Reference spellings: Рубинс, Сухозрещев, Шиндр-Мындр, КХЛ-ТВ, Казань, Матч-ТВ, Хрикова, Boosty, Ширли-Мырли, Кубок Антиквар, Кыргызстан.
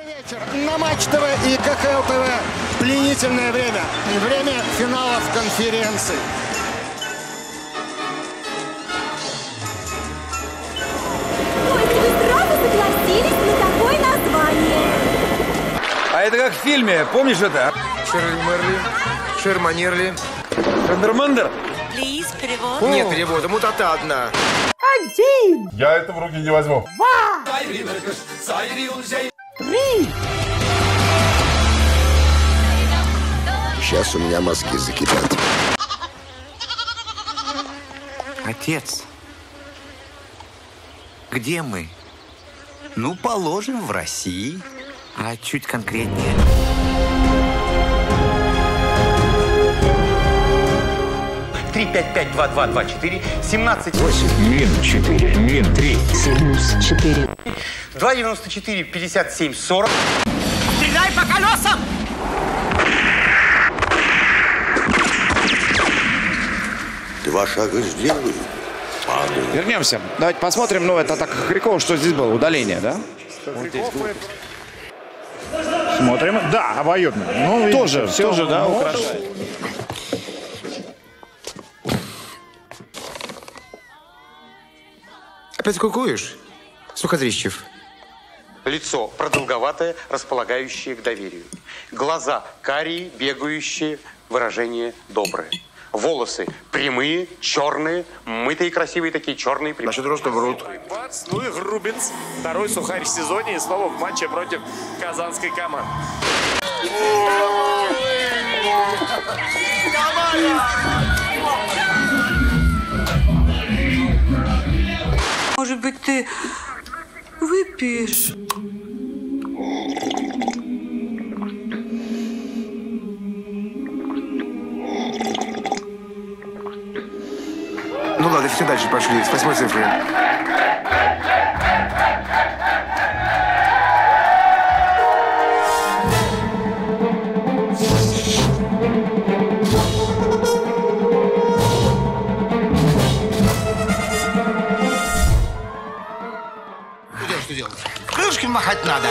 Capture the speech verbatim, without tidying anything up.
Добрый вечер. На Матч-ТВ и КХЛ-ТВ пленительное время. И время финалов конференции. Ой, вы сразу согласились на такое название. А это как в фильме, помнишь это? Ширли-Мырли, Ширманирли. Шиндр-Мындр? Плиз, перевод. Нет перевода, мутата одна. Один. Я это в руки не возьму. Два. Три. Сейчас у меня мозги закипят. Отец, где мы? Ну, положим, в России. А чуть конкретнее. три пять пять два два два четыре семнадцать восемь мин четыре мин три синус четыре два девяносто четыре пятьдесят семь сорок. Стреляй по колесам! Два шага сделаю. Падаю. Вернемся. Давайте посмотрим. Ну, это так Хрикова, что здесь было. Удаление, да? Вот здесь было. Смотрим. Да, обоюдно. Ну, тоже, все, тоже, да, ну, украшает. Опять кукуешь, Сухозрещев? Лицо продолговатое, располагающее к доверию. Глаза карие, бегающие, выражение доброе. Волосы прямые, черные, мытые, красивые такие, черные. Прямые. Значит, просто врут. Ну и Рубинс. Второй сухарь в сезоне и снова в матче против казанской команды. Может быть, ты выпьешь? Ну ладно, все дальше пошли. С восьмой цифры. Что делать? Крышки махать надо.